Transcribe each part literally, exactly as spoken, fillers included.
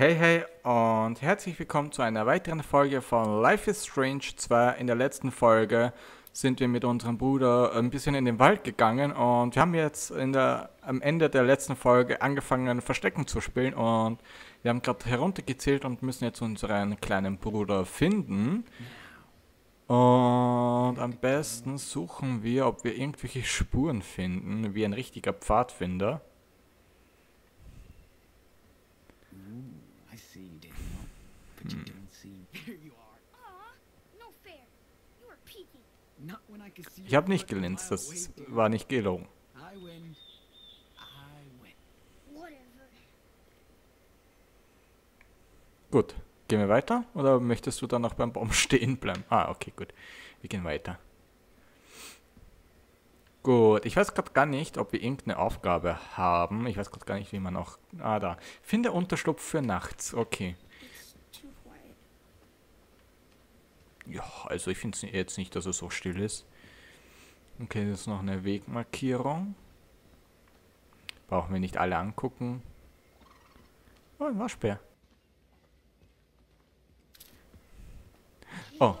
Hey hey und herzlich willkommen zu einer weiteren Folge von Life is Strange. Zwar in der letzten Folge sind wir mit unserem Bruder ein bisschen in den Wald gegangen und wir haben jetzt in der, am Ende der letzten Folge angefangen Verstecken zu spielen und wir haben gerade heruntergezählt und müssen jetzt unseren kleinen Bruder finden. Und am besten suchen wir, ob wir irgendwelche Spuren finden, wie ein richtiger Pfadfinder. Ich habe nicht gelinst, das war nicht gelungen. Gut, gehen wir weiter oder möchtest du dann noch beim Baum stehen bleiben? Ah, okay, gut. Wir gehen weiter. Gut, ich weiß gerade gar nicht, ob wir irgendeine Aufgabe haben. Ich weiß gerade gar nicht, wie man auch... Ah, da. Finde Unterschlupf für nachts. Okay. Ja, also ich finde es jetzt nicht, dass es so still ist. Okay, das ist noch eine Wegmarkierung. Brauchen wir nicht alle angucken. Oh, ein Waschbär. Oh.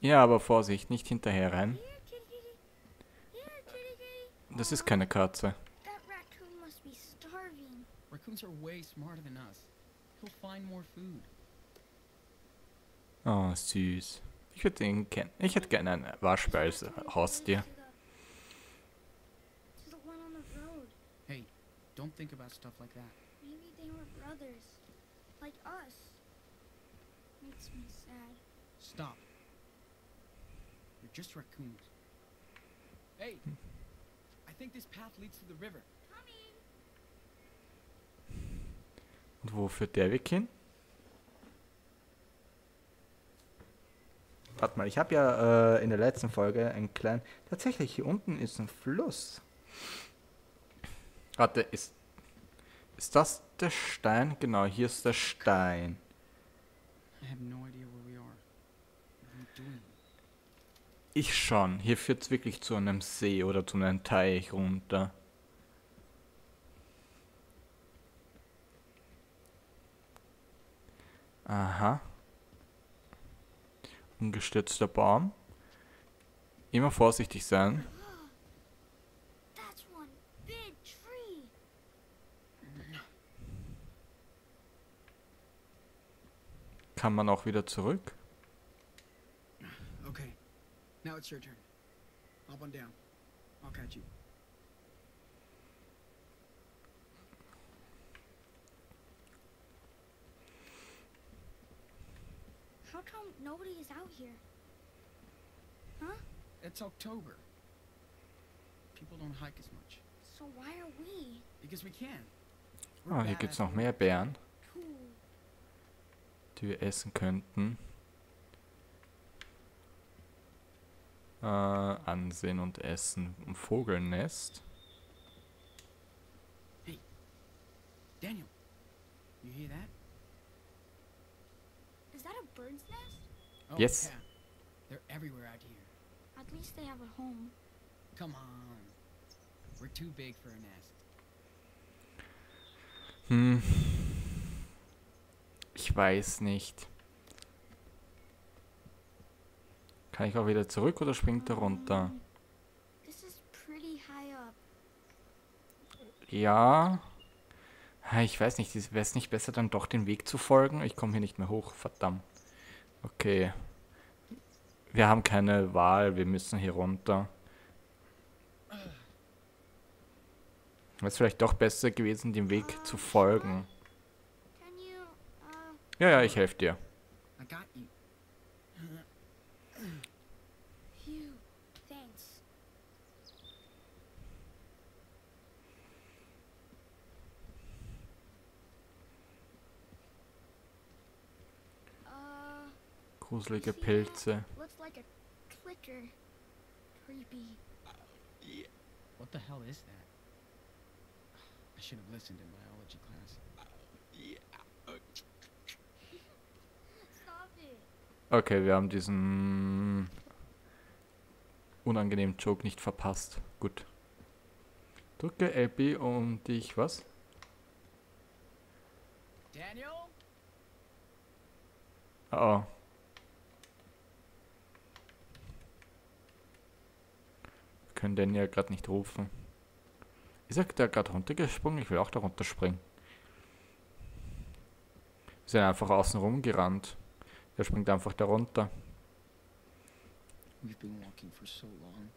Ja, aber Vorsicht, nicht hinterher rein. Das ist keine Katze. Oh, süß. Ich würde ihn kennen. Ich hätte gerne einen Waschbär als Haustier. Hey, don't think about stuff like that. Maybe they were brothers, like us. Makes me sad. Stop. They're just raccoons. Hey, I think this path leads to the river. Und wo führt der Weg hin? Warte mal, ich habe ja äh, in der letzten Folge einen kleinen... Tatsächlich, hier unten ist ein Fluss. Warte, ist... Ist das der Stein? Genau, hier ist der Stein. Ich schon. Hier führt es wirklich zu einem See oder zu einem Teich runter. Aha. Umgestürzter Baum. Immer vorsichtig sein. Kann man auch wieder zurück? Okay. Now it's your turn. Up and down. I'll catch you. How come nobody is out here? Huh? It's October. People don't hike as much. So why are we? Because we can. Oh, hier gibt's noch mehr Bären, die wir essen könnten. Äh, ansehen und essen. Ein Vogelnest. Hey, Daniel, you hear that? Is that a bird's nest? Oh, yes. Yeah. They're everywhere out here. At least they have a home. Come on. We're too big for a nest. Hm. Ich weiß nicht. Kann ich auch wieder zurück oder springt er runter? This is pretty high up. Ja. Ich weiß nicht, wäre es nicht besser, dann doch den Weg zu folgen? Ich komme hier nicht mehr hoch, verdammt. Okay. Wir haben keine Wahl, wir müssen hier runter. Wäre es vielleicht doch besser gewesen, dem Weg uh, zu folgen. You, uh, ja, ja, ich helfe dir. Gruselige Pilze. Okay, wir haben diesen unangenehmen Joke nicht verpasst. Gut. Drücke L B, um dich was Daniel? Oh. Wir können Daniel gerade nicht rufen. Ist er da gerade runtergesprungen? Ich will auch da runterspringen. Wir sind einfach außen rum gerannt. Der springt einfach da runter. We've been walking for so long.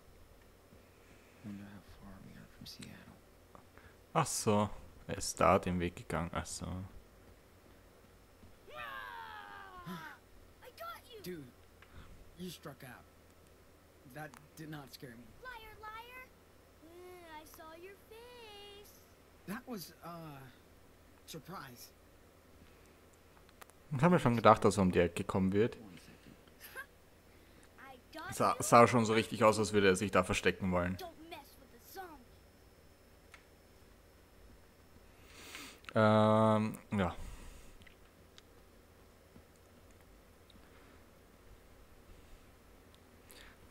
Wonder how far we are from Seattle. Ach so, er ist da den Weg gegangen. Ach so. I got you. Dude, you struck out. That did not scare me. Liar, liar. I saw your face. That was uh surprise. Ich habe mir schon gedacht, dass er um die Ecke kommen wird. Sa sah schon so richtig aus, als würde er sich da verstecken wollen. Ähm, ja.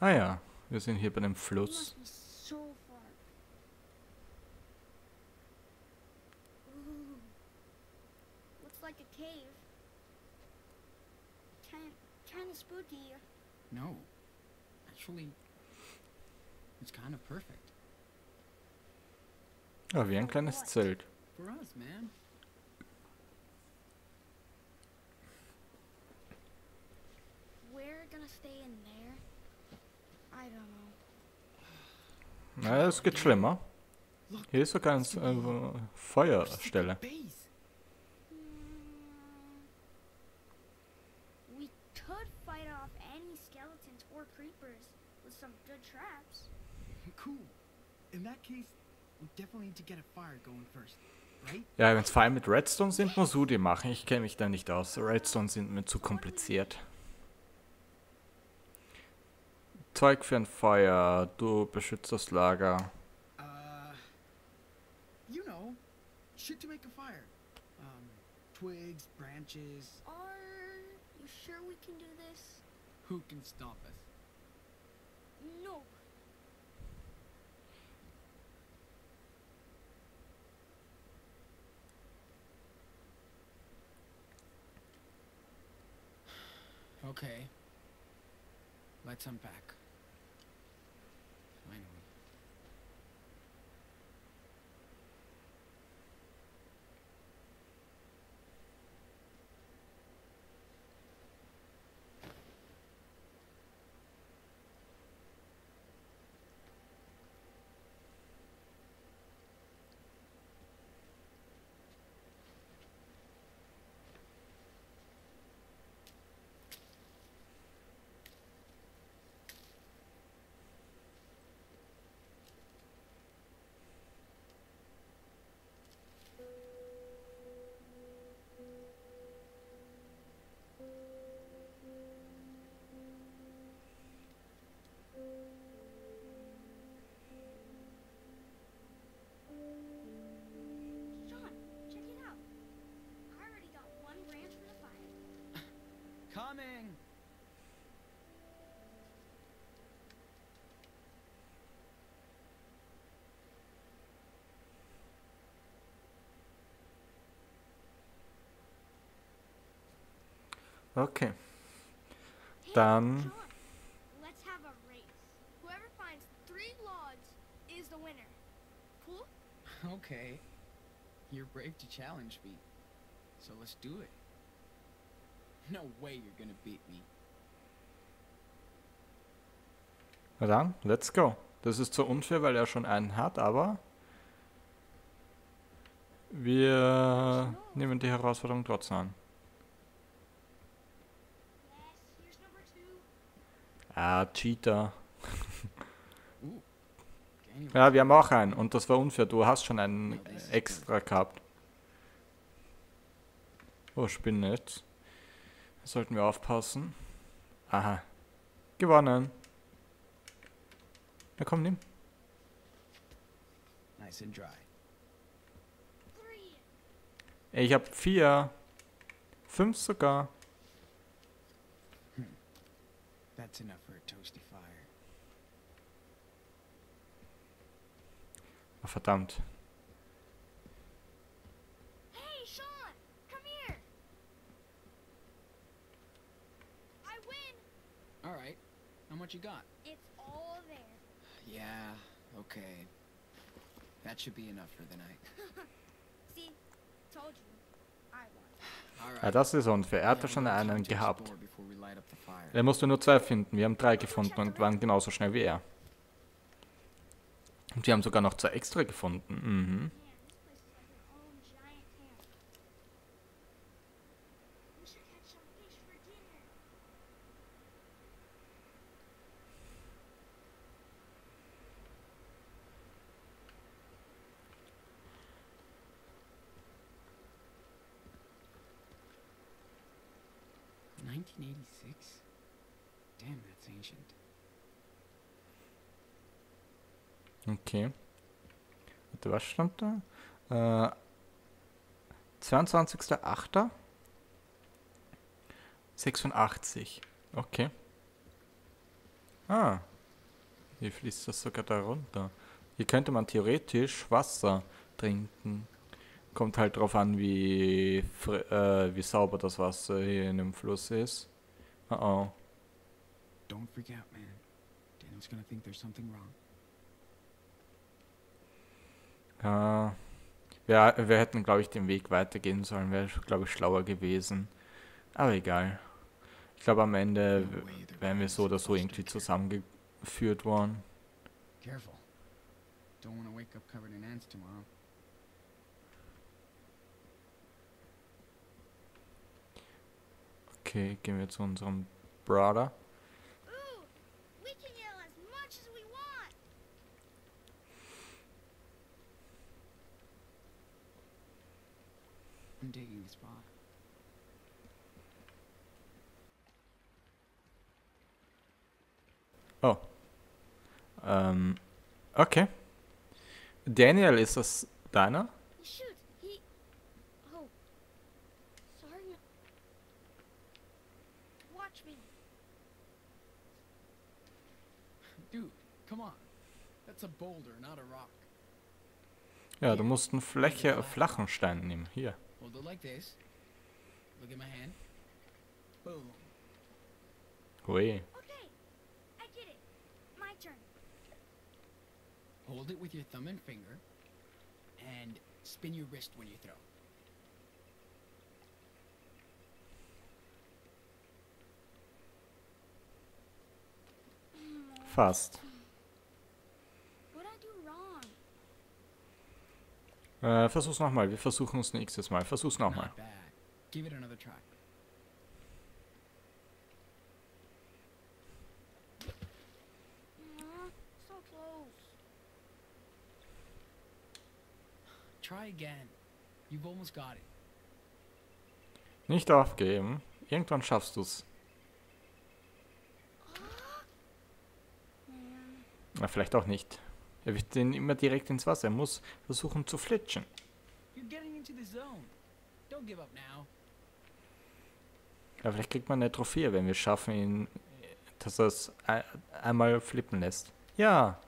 Ah ja, wir sind hier bei einem Fluss. No. Actually, it's kind of perfect. Ja, wie ein kleines Zelt. For us, man. We're gonna stay in there. I don't know. Na, es geht schlimmer. Hier ist sogar eine äh, Feuerstelle. Traps. Cool. In that case, we definitely need to get a fire going first, right? Ja, wenn es Feuer mit Redstone sind, muss Sudi machen. Ich kenne mich da nicht aus. Redstone sind mir zu kompliziert. Zeug für ein Feuer. Du beschützt das Lager. Uh, you know, shit to make a fire. Um, twigs, branches. Are you sure we can do this? Who can stop us? No. Okay. Let's unpack. Finally. Okay. Dann. Okay. You're brave to challenge me. So let's do it. No way you're gonna beat me. Na dann, let's go. Das ist so unfair, weil er schon einen hat, aber wir nehmen die Herausforderung trotzdem an. Ah, Cheater. Ja, wir haben auch einen und das war unfair. Du hast schon einen extra gehabt. Oh, Spinne jetzt. Sollten wir aufpassen. Aha. Gewonnen. Na komm, nimm. Nice and dry. Ich hab vier. Fünf sogar. That's enough for a toasty fire. Oh, verdammt. Hey, Sean, komm her. How much you got? It's all there. Yeah, okay. That should be enough for the night. See, told you. Ja, das ist unfair. Er hatte schon einen gehabt. Er musste nur zwei finden. Wir haben drei gefunden und waren genauso schnell wie er. Und wir haben sogar noch zwei extra gefunden. Mhm. nineteen eighty-six? Damn, that's ancient. Okay. Warte, was stand da? Äh, zweiundzwanzigster achter sechsundachtzig. Okay. Ah. Hier fließt das sogar da runter. Hier könnte man theoretisch Wasser trinken. Kommt halt drauf an, wie, äh, wie sauber das Wasser hier in dem Fluss ist. Oh oh. Don't freak out, man. Daniel's gonna think there's something wrong. Ja, wir, wir hätten, glaube ich, den Weg weitergehen sollen. Wäre, glaube ich, schlauer gewesen. Aber egal. Ich glaube, am Ende wären wir so oder so irgendwie zusammengeführt worden. Careful. Don't wanna wake up covered in ants tomorrow. Okay, gehen wir zu unserem Bruder. Oh. Ähm, okay. Daniel, ist das deiner? Ja, du musst einen Fläche, flachen Stein nehmen. Hier. Hui. Fast. Äh, versuch's nochmal. Wir versuchen es nächstes Mal. Versuch's nochmal. Nicht aufgeben. Irgendwann schaffst du's. Na, vielleicht auch nicht. Er wirft den immer direkt ins Wasser. Er muss versuchen zu flitschen. Ja, vielleicht kriegt man eine Trophäe, wenn wir schaffen, ihn, dass er es ein, einmal flippen lässt. Ja!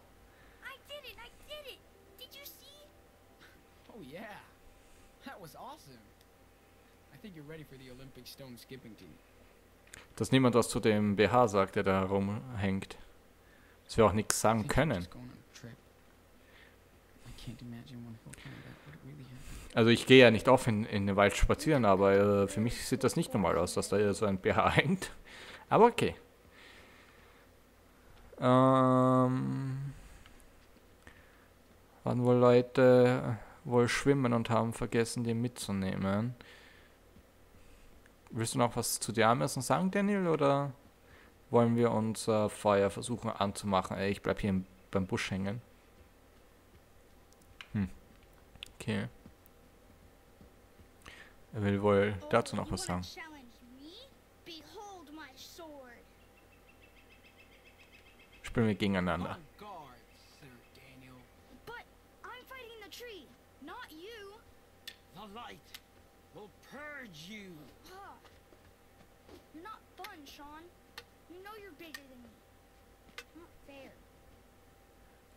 Dass niemand was zu dem B H sagt, der da rumhängt. Dass wir auch nichts sagen können. Also ich gehe ja nicht auf in, in den Wald spazieren, aber äh, für mich sieht das nicht normal aus, dass da so ein B H hängt. Aber okay. Ähm, waren wohl Leute wohl schwimmen und haben vergessen, den mitzunehmen. Willst du noch was zu dir anmessen sagen, Daniel, oder wollen wir unser Feuer versuchen anzumachen? Ey, ich bleib hier im, beim Busch hängen. Hm. Okay. Er will wohl dazu noch was sagen. Spielen wir gegeneinander.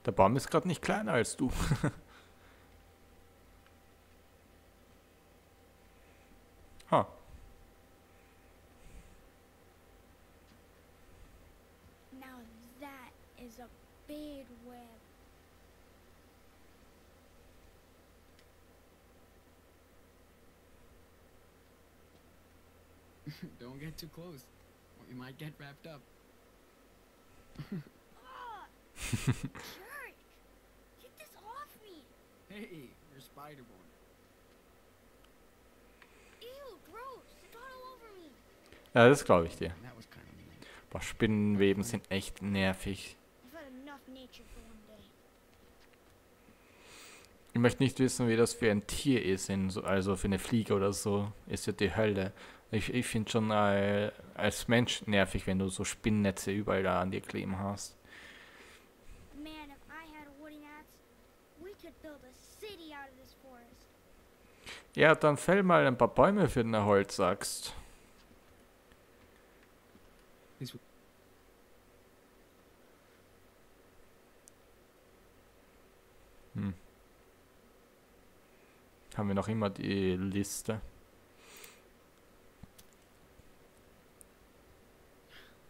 Der Baum ist gerade nicht kleiner als du. Huh. Now Don't get too close, or you might get wrapped up. Oh, jerk! Get this off me! Hey, you're Spider-Born. Ew, gross! It got all over me. Ja, das glaube ich dir. Boah, Spinnenweben sind echt nervig. Ich möchte nicht wissen, wie das für ein Tier ist, also für eine Fliege oder so, ist ja die Hölle. Ich, ich finde schon äh, als Mensch nervig, wenn du so Spinnennetze überall da an dir kleben hast. Ja, dann fäll mal ein paar Bäume für den Holz, sagst. Hm. Haben wir noch immer die Liste.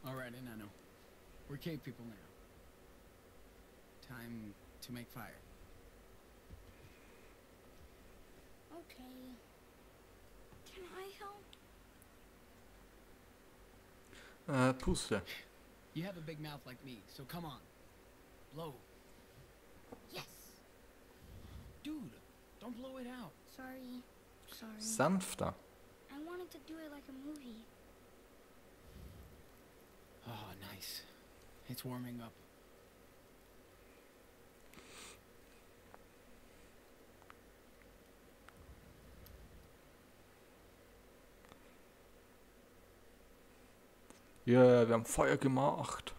Alright, Inanno. We're cave people now. Time to make fire. Okay. Can I help? Uh, puste. You have a big mouth like me, so come on. Blow. Yes. Dude. Don't blow it out. Sorry. Sorry. Sanfter. I wanted to do it like a movie. Oh, nice. It's warming up. Ja, wir haben Feuer gemacht.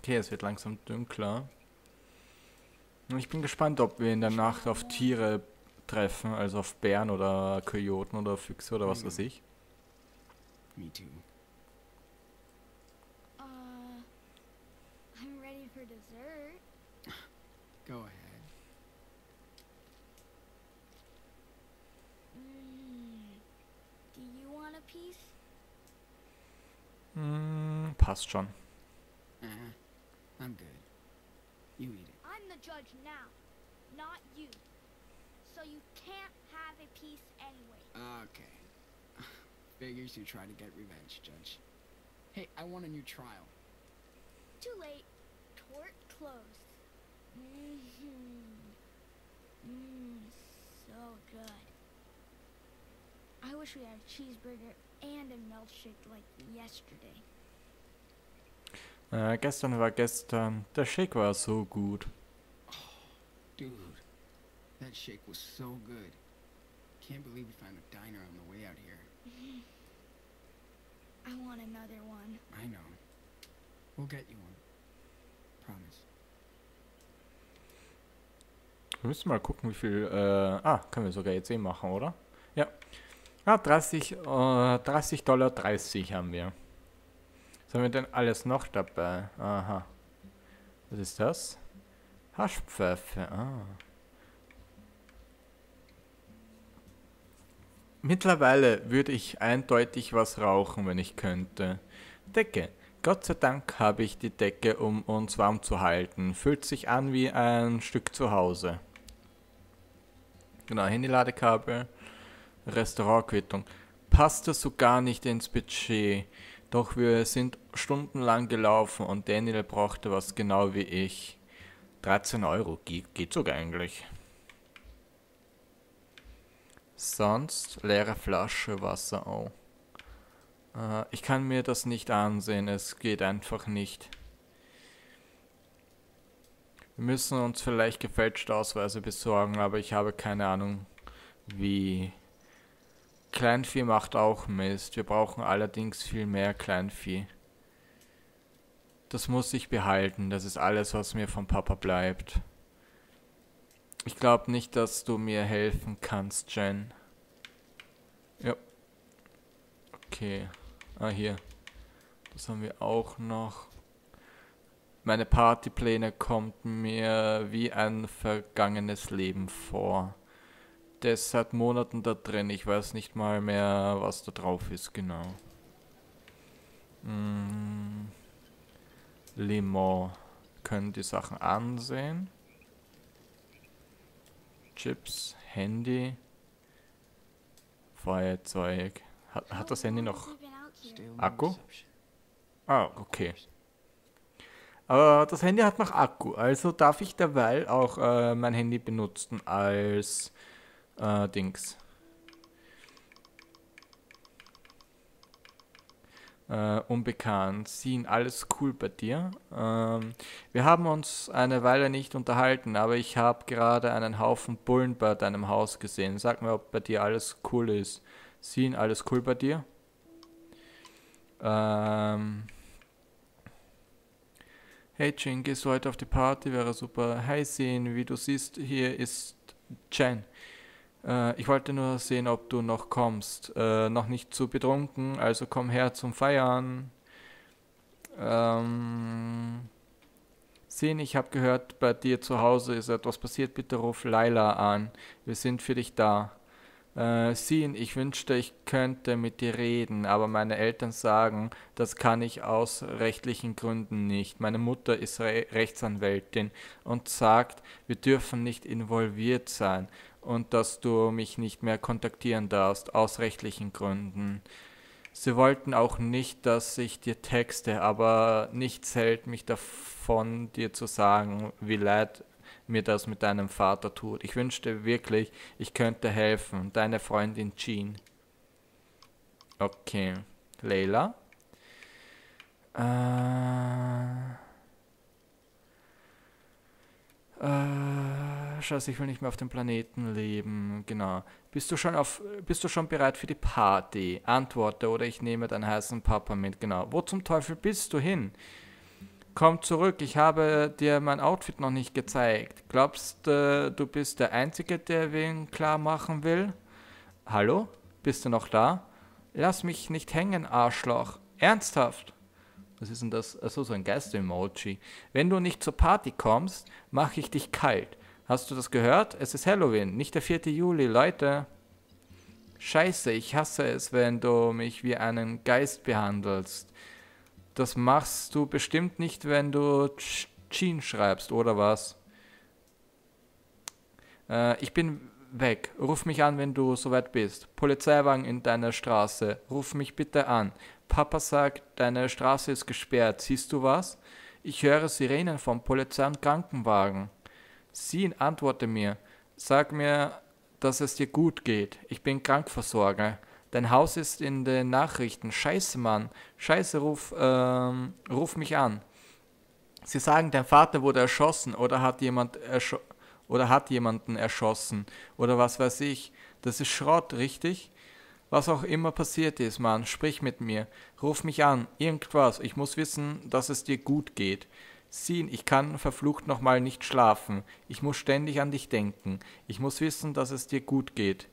Okay, es wird langsam dunkler. Ich bin gespannt, ob wir in der Nacht auf Tiere treffen, also auf Bären oder Kojoten oder Füchse oder was weiß ich. Me too. Uh, I'm ready for dessert. Go ahead. Mm, do you want a piece? Mm, passt schon. Uh-huh. I'm good. You eat it. I'm the judge now, not you. So you can't have a piece anyway. Okay. Figures you try to get revenge, Judge. Hey, I want a new trial. Too late. Court closed. Mm-hmm. Mmm, so good. I wish we had a cheeseburger and a milkshake like yesterday. Äh, gestern war gestern. Der Shake war so gut. Oh, dude, that shake was so good. Can't believe we found a diner on the way out here. I want another one. I know. We'll get you one. Promise. Wir müssen mal gucken, wie viel. Äh, ah, können wir sogar jetzt eh machen, oder? Ja. Ah, dreißig Dollar dreißig haben wir. Was haben wir denn alles noch dabei? Aha. Was ist das? Haschpfeffer. Ah. Mittlerweile würde ich eindeutig was rauchen, wenn ich könnte. Decke. Gott sei Dank habe ich die Decke, um uns warm zu halten. Fühlt sich an wie ein Stück zu Hause. Genau, Handyladekabel. Restaurantquittung. Passte so gar nicht ins Budget. Doch wir sind stundenlang gelaufen und Daniel brauchte was genau wie ich. dreizehn Euro, Ge geht sogar eigentlich. Sonst leere Flasche Wasser auch. Oh. Äh, ich kann mir das nicht ansehen, es geht einfach nicht. Wir müssen uns vielleicht gefälschte Ausweise besorgen, aber ich habe keine Ahnung wie. Kleinvieh macht auch Mist. Wir brauchen allerdings viel mehr Kleinvieh. Das muss ich behalten. Das ist alles, was mir vom Papa bleibt. Ich glaube nicht, dass du mir helfen kannst, Jen. Ja. Okay. Ah, hier. Das haben wir auch noch. Meine Partypläne kommen mir wie ein vergangenes Leben vor. Das seit Monaten da drin. Ich weiß nicht mal mehr, was da drauf ist, genau. Mm. Limon. Können die Sachen ansehen. Chips, Handy, Feuerzeug. Hat, hat das Handy noch Akku? Ah, okay. Aber das Handy hat noch Akku, also darf ich derweil auch äh, mein Handy benutzen als äh, Dings. Uh, unbekannt. Sien, alles cool bei dir? Uh, wir haben uns eine Weile nicht unterhalten, aber ich habe gerade einen Haufen Bullen bei deinem Haus gesehen. Sag mir, ob bei dir alles cool ist. Sien, alles cool bei dir? Uh, hey Jin, gehst du heute auf die Party? Wäre super. Hi Sien, wie du siehst, hier ist Jen. Ich wollte nur sehen, ob du noch kommst. Äh, noch nicht zu betrunken, also komm her zum Feiern. Ähm, Sien, ich habe gehört, bei dir zu Hause ist etwas passiert. Bitte ruf Laila an. Wir sind für dich da. Äh, Sien, ich wünschte, ich könnte mit dir reden, aber meine Eltern sagen, das kann ich aus rechtlichen Gründen nicht. Meine Mutter ist Re- Rechtsanwältin und sagt, wir dürfen nicht involviert sein. Und dass du mich nicht mehr kontaktieren darfst, aus rechtlichen Gründen. Sie wollten auch nicht, dass ich dir texte, aber nichts hält mich davon, dir zu sagen, wie leid mir das mit deinem Vater tut. Ich wünschte wirklich, ich könnte helfen. Deine Freundin Jean. Okay. Laila? Äh... Äh, Scheiße, ich will nicht mehr auf dem Planeten leben. Genau. Bist du schon auf, bist du schon bereit für die Party? Antworte oder ich nehme deinen heißen Papa mit. Genau. Wo zum Teufel bist du hin? Komm zurück, ich habe dir mein Outfit noch nicht gezeigt. Glaubst äh, du bist der Einzige, der wen klar machen will? Hallo? Bist du noch da? Lass mich nicht hängen, Arschloch. Ernsthaft? Was ist denn das? Achso, so ein Geist-Emoji. Wenn du nicht zur Party kommst, mache ich dich kalt. Hast du das gehört? Es ist Halloween, nicht der vierte Juli, Leute. Scheiße, ich hasse es, wenn du mich wie einen Geist behandelst. Das machst du bestimmt nicht, wenn du Jean schreibst, oder was? Äh, ich bin weg. Ruf mich an, wenn du soweit bist. Polizeiwagen in deiner Straße. Ruf mich bitte an. Papa sagt, deine Straße ist gesperrt. Siehst du was? Ich höre Sirenen vom Polizei- und Krankenwagen. Sien, antworte mir. Sag mir, dass es dir gut geht. Ich bin Krankversorger. Dein Haus ist in den Nachrichten. Scheiße, Mann. Scheiße, ruf, ähm, ruf mich an. Sie sagen, dein Vater wurde erschossen oder hat jemand erscho- oder hat jemanden erschossen. Oder was weiß ich. Das ist Schrott, richtig? Was auch immer passiert ist, Mann, sprich mit mir. Ruf mich an, irgendwas. Ich muss wissen, dass es dir gut geht. Sien, ich kann verflucht nochmal nicht schlafen. Ich muss ständig an dich denken. Ich muss wissen, dass es dir gut geht.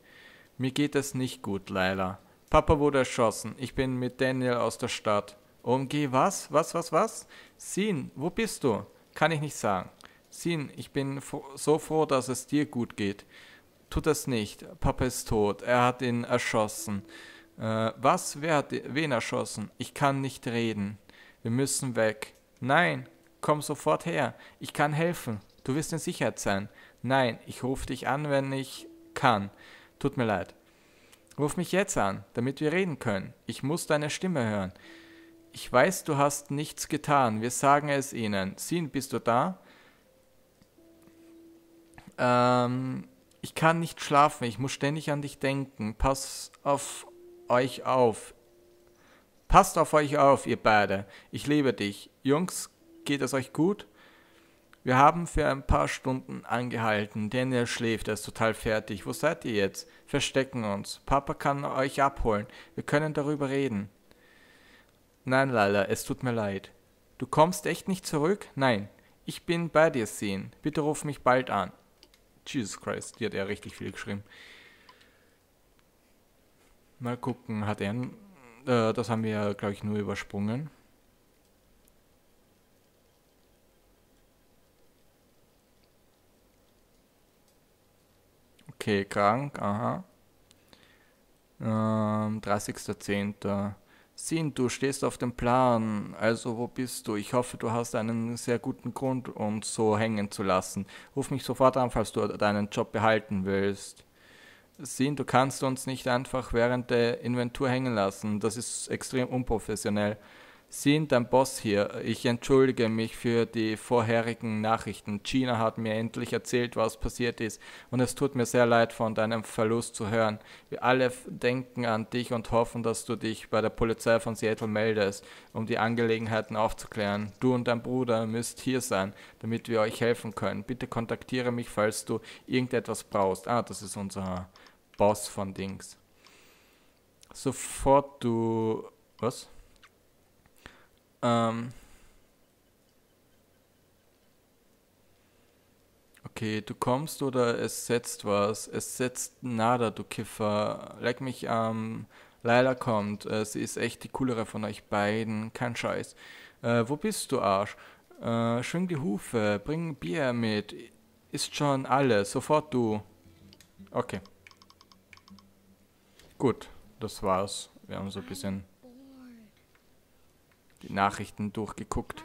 Mir geht es nicht gut, Laila. Papa wurde erschossen. Ich bin mit Daniel aus der Stadt. O M G, was? Was, was, was? Sien, wo bist du? Kann ich nicht sagen. Sien, ich bin so froh, dass es dir gut geht. Tut das nicht. Papa ist tot. Er hat ihn erschossen. Äh, was? Wer hat wen erschossen? Ich kann nicht reden. Wir müssen weg. Nein, komm sofort her. Ich kann helfen. Du wirst in Sicherheit sein. Nein, ich rufe dich an, wenn ich kann. Tut mir leid. Ruf mich jetzt an, damit wir reden können. Ich muss deine Stimme hören. Ich weiß, du hast nichts getan. Wir sagen es ihnen. Sien, bist du da? Ähm... Ich kann nicht schlafen, ich muss ständig an dich denken. Pass auf euch auf. Passt auf euch auf, ihr beide. Ich liebe dich. Jungs, geht es euch gut? Wir haben für ein paar Stunden angehalten. Daniel schläft, er ist total fertig. Wo seid ihr jetzt? Verstecken uns. Papa kann euch abholen. Wir können darüber reden. Nein, Laila, es tut mir leid. Du kommst echt nicht zurück? Nein. Ich bin bei dir, Sien. Bitte ruf mich bald an. Jesus Christ, die hat er richtig viel geschrieben. Mal gucken, hat er... Äh, das haben wir, glaube ich, nur übersprungen. Okay, krank, aha. Ähm, dreißigster zehnter Sin, du stehst auf dem Plan, also wo bist du? Ich hoffe, du hast einen sehr guten Grund, uns so hängen zu lassen. Ruf mich sofort an, falls du deinen Job behalten willst. Sin, du kannst uns nicht einfach während der Inventur hängen lassen, das ist extrem unprofessionell. Sin, dein Boss hier, ich entschuldige mich für die vorherigen Nachrichten. Gina hat mir endlich erzählt, was passiert ist, und es tut mir sehr leid, von deinem Verlust zu hören. Wir alle denken an dich und hoffen, dass du dich bei der Polizei von Seattle meldest, um die Angelegenheiten aufzuklären. Du und dein Bruder müsst hier sein, damit wir euch helfen können. Bitte kontaktiere mich, falls du irgendetwas brauchst. Ah, das ist unser Boss von Dings. Sofort du... Was? Okay, du kommst oder es setzt was. Es setzt nada, du Kiffer. Leck mich am... Ähm, Leila kommt. Äh, sie ist echt die coolere von euch beiden. Kein Scheiß. Äh, wo bist du, Arsch? Äh, schwing die Hufe. Bring Bier mit. Ist schon alles. Sofort du. Okay. Gut, das war's. Wir haben so ein bisschen... die Nachrichten durchgeguckt.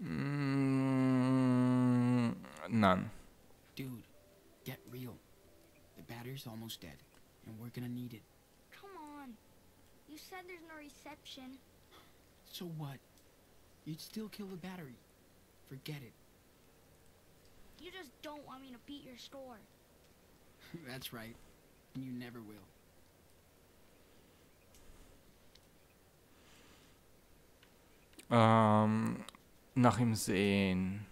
Mm, nein. Dude, get real. The battery's almost dead and we're gonna need it. Come on. You said there's no reception. So what? You'd still kill the battery. Forget it. You just don't want me to beat your store. That's right. And you never will. Ähm, nach ihm sehen.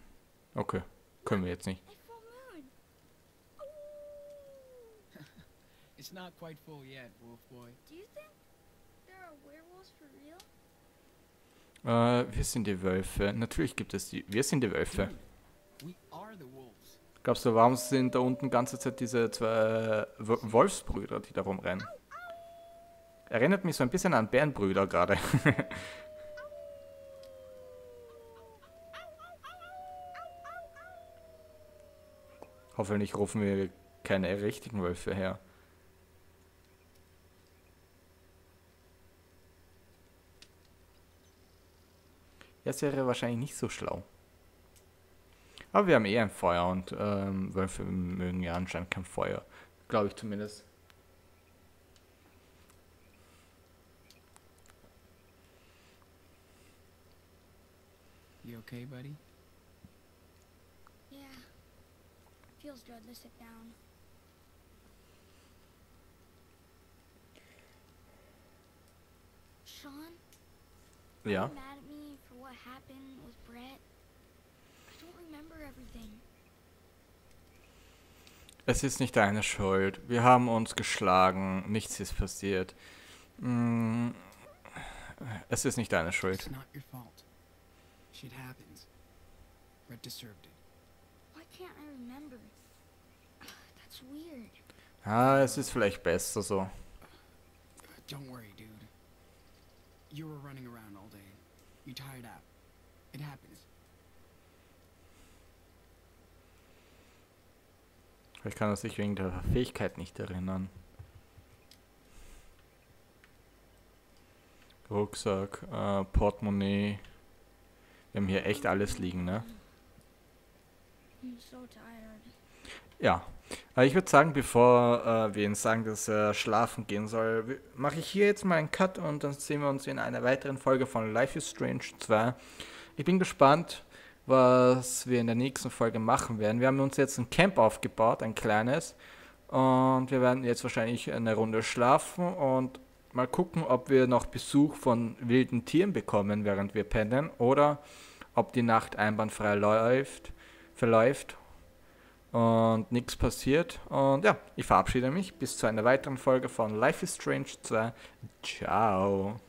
Okay, können wir jetzt nicht. It's not quite full yet, wolf boy. Do you think there are werewolves for real? Äh, wir sind die Wölfe. Natürlich gibt es die. Wir sind die Wölfe. Glaubst du, warum sind da unten ganze Zeit diese zwei Wolfsbrüder, die da rumrennen? Erinnert mich so ein bisschen an Bärenbrüder gerade. Hoffentlich rufen wir keine richtigen Wölfe her. Das wäre wahrscheinlich nicht so schlau. Aber wir haben eh ein Feuer und ähm, Wölfe mögen ja anscheinend kein Feuer. Glaube ich zumindest. You okay, buddy? Ja. Es ist nicht deine Schuld. Wir haben uns geschlagen. Nichts ist passiert. Es ist nicht deine Schuld. Ah, es ist vielleicht besser so. Don't worry, dude. You were running around all day. You tired out. It happens. Ich kann das sich wegen der Fähigkeit nicht erinnern. Rucksack, äh, Portemonnaie. Wir haben hier echt alles liegen, ne? I'm so tired. Ja, ich würde sagen, bevor äh, wir ihm sagen, dass er schlafen gehen soll, mache ich hier jetzt mal einen Cut und dann sehen wir uns in einer weiteren Folge von Life is Strange zwei. Ich bin gespannt, was wir in der nächsten Folge machen werden. Wir haben uns jetzt ein Camp aufgebaut, ein kleines, und wir werden jetzt wahrscheinlich eine Runde schlafen und mal gucken, ob wir noch Besuch von wilden Tieren bekommen, während wir pennen, oder ob die Nacht einwandfrei läuft, verläuft. Und nichts passiert. Und ja, ich verabschiede mich. Bis zu einer weiteren Folge von Life is Strange zwei. Ciao.